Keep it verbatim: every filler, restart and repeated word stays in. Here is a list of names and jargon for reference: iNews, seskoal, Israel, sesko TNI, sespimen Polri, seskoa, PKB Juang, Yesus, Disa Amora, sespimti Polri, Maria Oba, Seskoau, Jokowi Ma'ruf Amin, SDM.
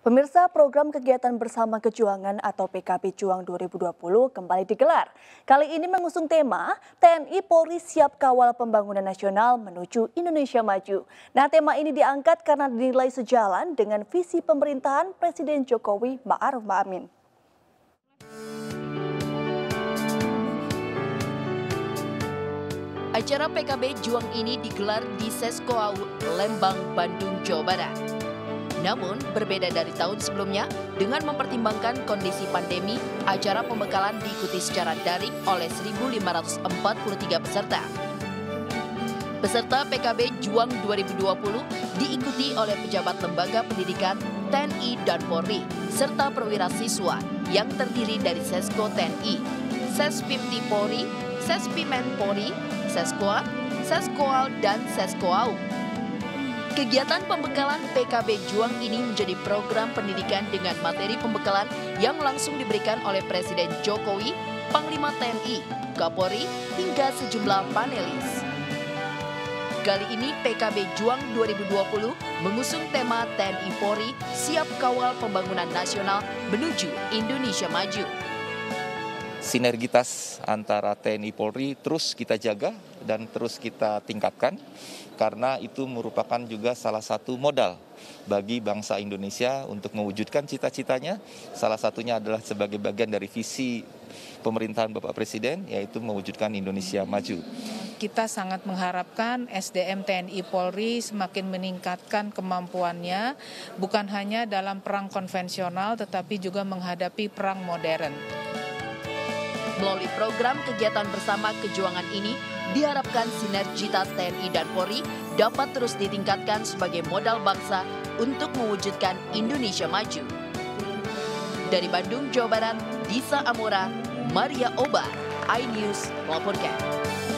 Pemirsa, program kegiatan bersama Kejuangan atau P K B Juang dua ribu dua puluh kembali digelar. Kali ini mengusung tema T N I Polri siap kawal pembangunan nasional menuju Indonesia Maju. Nah, tema ini diangkat karena dinilai sejalan dengan visi pemerintahan Presiden Jokowi Ma'ruf Amin. Acara P K B Juang ini digelar di Seskoau, Lembang, Bandung, Jawa Barat. Namun, berbeda dari tahun sebelumnya, dengan mempertimbangkan kondisi pandemi, acara pembekalan diikuti secara daring oleh seribu lima ratus empat puluh tiga peserta. Peserta P K B Juang dua ribu dua puluh diikuti oleh pejabat lembaga pendidikan, T N I dan Polri, serta perwira siswa yang terdiri dari sesko T N I, sespimti Polri, sespimen Polri, seskoa, seskoal, dan seskoau. Kegiatan pembekalan P K B Juang ini menjadi program pendidikan dengan materi pembekalan yang langsung diberikan oleh Presiden Jokowi, Panglima T N I, Kapolri, hingga sejumlah panelis. Kali ini P K B Juang dua ribu dua puluh mengusung tema T N I Polri siap kawal pembangunan nasional menuju Indonesia Maju. Sinergitas antara T N I Polri terus kita jaga dan terus kita tingkatkan karena itu merupakan juga salah satu modal bagi bangsa Indonesia untuk mewujudkan cita-citanya. Salah satunya adalah sebagai bagian dari visi pemerintahan Bapak Presiden yaitu mewujudkan Indonesia Maju. Kita sangat mengharapkan S D M T N I Polri semakin meningkatkan kemampuannya bukan hanya dalam perang konvensional tetapi juga menghadapi perang modern. Melalui program kegiatan bersama Kejuangan ini, diharapkan sinergitas T N I dan Polri dapat terus ditingkatkan sebagai modal bangsa untuk mewujudkan Indonesia Maju. Dari Bandung, Jawa Barat, Disa Amora, Maria Oba, iNews melaporkan.